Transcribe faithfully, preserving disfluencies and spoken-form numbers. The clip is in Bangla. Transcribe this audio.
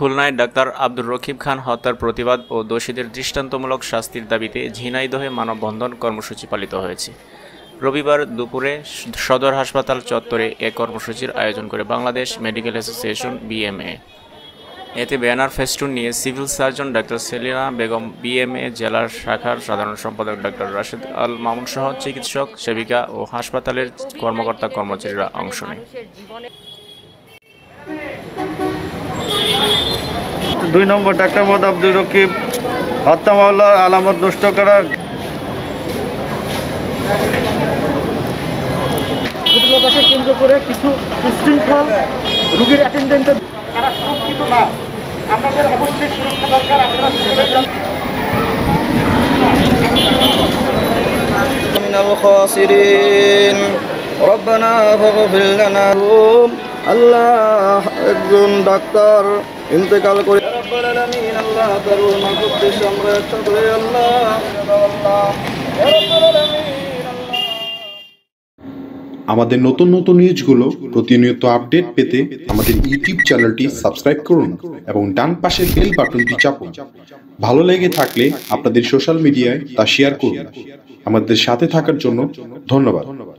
খুলনায় ডাক্তার আব্দুর রকিব খান হত্যার প্রতিবাদ ও দোষীদের দৃষ্টান্তমূলক শাস্তির দাবিতে ঝিনাইদহে মানববন্ধন কর্মসূচি পালিত হয়েছে। রবিবার দুপুরে সদর হাসপাতাল চত্বরে এ কর্মসূচির আয়োজন করে বাংলাদেশ মেডিকেল অ্যাসোসিয়েশন বিএমএ। এতে ব্যানার ফেস্টুন নিয়ে civil surgeon doctor Selina Begum, BMA জেলার শাখার সাধারণ সম্পাদক ডাক্তার রশিদ আল সহ চিকিৎসক, সেবিকা ও হাসপাতালের কর্মকর্তা কর্মচারীরা অংশ নেয়। দুই নম্বর ডাক্তার মোহাম্মদ আব্দুর রকিব হত্যা মামলার আলামত নষ্ট করার কেন্দ্র করে কিছু বিশৃঙ্খল রোগীর অ্যাটেন্ডেন্টের তারা সুরক্ষিত না, আমাদের অবশ্যই সুরক্ষা দরকার। আপনারা আল্লাহ একজন ডাক্তার ইন্তেকাল করে আল্লাহ দারুন মাগফিরাত সম্রাট করে আল্লাহ আমাদের নতুন নতুন নিউজগুলো প্রতিনিয়ত আপডেট পেতে আমাদের ইউটিউব চ্যানেলটি সাবস্ক্রাইব করুন এবং ডান পাশের বেল বাটনটি চাপুন। ভালো লেগে থাকলে আপনাদের সোশ্যাল মিডিয়ায় তা শেয়ার করুন। আমাদের সাথে থাকার জন্য ধন্যবাদ।